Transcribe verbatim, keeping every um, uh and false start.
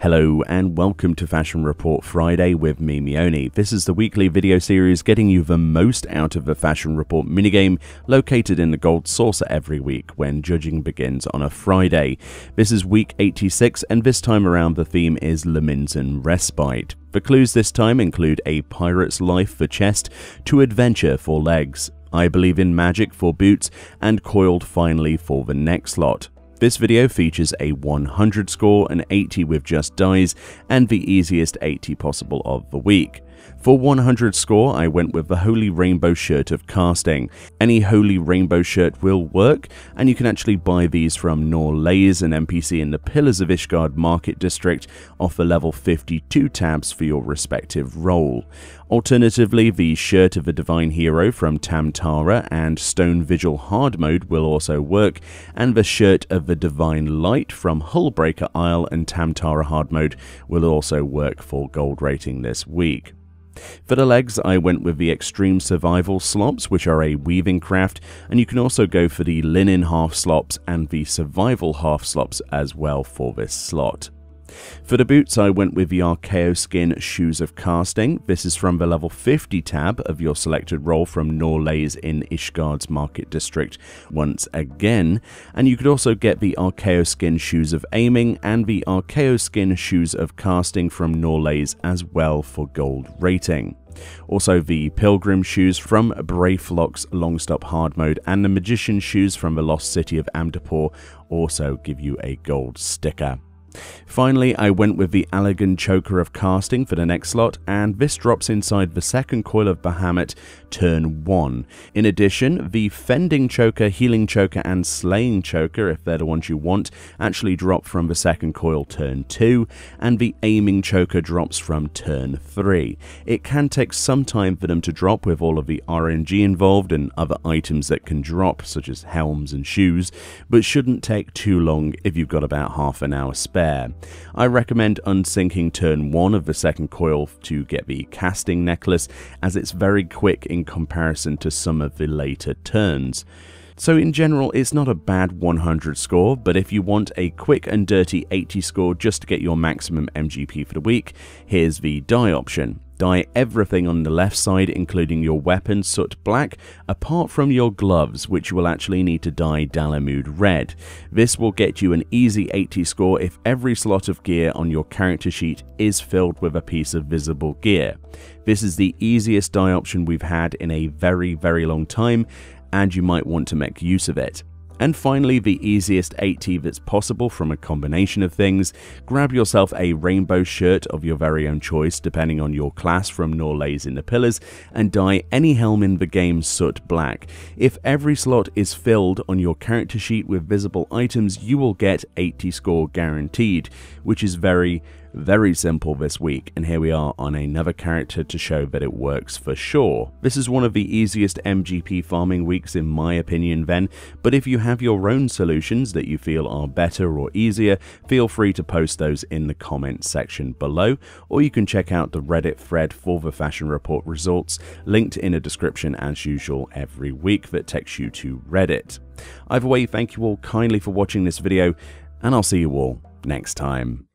Hello and welcome to Fashion Report Friday with me, Meoni. This is the weekly video series getting you the most out of the Fashion Report minigame located in the Gold Saucer every week when judging begins on a Friday. This is week eighty-six and this time around the theme is Lominsan Respite. The clues this time include a pirate's life for chest, to adventure for legs, I believe in magic for boots and coiled finally for the neck slot. This video features a one hundred score, an eighty with just dies, and the easiest eighty possible of the week. For one hundred score, I went with the Holy Rainbow Shirt of Casting. Any Holy Rainbow Shirt will work, and you can actually buy these from Norlays, an N P C in the Pillars of Ishgard Market District, off the level fifty-two tabs for your respective role. Alternatively, the Shirt of the Divine Hero from Tam-Tara and Stone Vigil Hard Mode will also work, and the Shirt of the Divine Light from Hullbreaker Isle and Tam-Tara Hard Mode will also work for gold rating this week. For the legs, I went with the Extreme Survival slops, which are a weaving craft, and you can also go for the Linen half slops and the Survival half slops as well for this slot. For the boots, I went with the Archaeo Skin Shoes of Casting. This is from the level fifty tab of your selected role from Norlays in Ishgard's Market District once again, and you could also get the Archaeo Skin Shoes of Aiming and the Archaeo Skin Shoes of Casting from Norlays as well for gold rating. Also the Pilgrim Shoes from Braeflock's Longstop Hard Mode and the Magician Shoes from the Lost City of Amdapur also give you a gold sticker. Finally, I went with the Allegan Choker of Casting for the next slot, and this drops inside the second coil of Bahamut, turn one. In addition, the Fending Choker, Healing Choker, and Slaying Choker, if they're the ones you want, actually drop from the second coil, turn two, and the Aiming Choker drops from turn three. It can take some time for them to drop with all of the R N G involved and other items that can drop, such as helms and shoes, but shouldn't take too long if you've got about half an hour spare. I recommend unsyncing turn one of the second coil to get the casting necklace, as it's very quick in comparison to some of the later turns. So in general, it's not a bad one hundred score, but if you want a quick and dirty eighty score just to get your maximum M G P for the week, here's the die option. Dye everything on the left side, including your weapon soot black, apart from your gloves, which you will actually need to dye Dalamud red. This will get you an easy eighty score if every slot of gear on your character sheet is filled with a piece of visible gear. This is the easiest dye option we've had in a very, very long time, and you might want to make use of it. And finally, the easiest eighty that's possible from a combination of things. Grab yourself a rainbow shirt of your very own choice, depending on your class, from Norlays in the Pillars, and dye any helm in the game soot black. If every slot is filled on your character sheet with visible items, you will get eighty score guaranteed, which is very, very simple this week, and here we are on another character to show that it works for sure. This is one of the easiest M G P farming weeks in my opinion then, but if you have your own solutions that you feel are better or easier, feel free to post those in the comment section below, or you can check out the Reddit thread for the Fashion Report results, linked in a description as usual every week, that takes you to Reddit. Either way, thank you all kindly for watching this video, and I'll see you all next time.